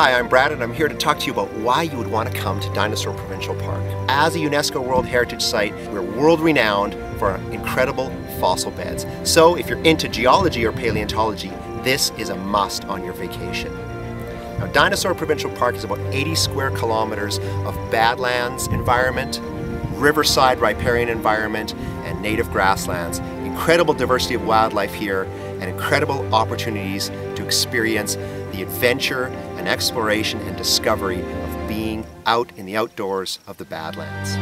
Hi, I'm Brad and I'm here to talk to you about why you would want to come to Dinosaur Provincial Park. As a UNESCO World Heritage Site, we're world renowned for our incredible fossil beds. So if you're into geology or paleontology, this is a must on your vacation. Now, Dinosaur Provincial Park is about 80 square kilometers of badlands environment, riverside riparian environment, and native grasslands. Incredible diversity of wildlife here and incredible opportunities to experience the adventure and exploration and discovery of being out in the outdoors of the Badlands.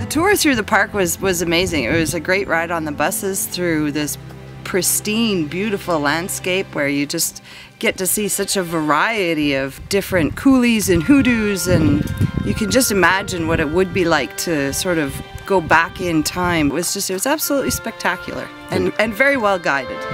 The tour through the park was amazing. It was a great ride on the buses through this pristine, beautiful landscape where you just get to see such a variety of different coulees and hoodoos, and you can just imagine what it would be like to sort of go back in time. It was absolutely spectacular and very well guided.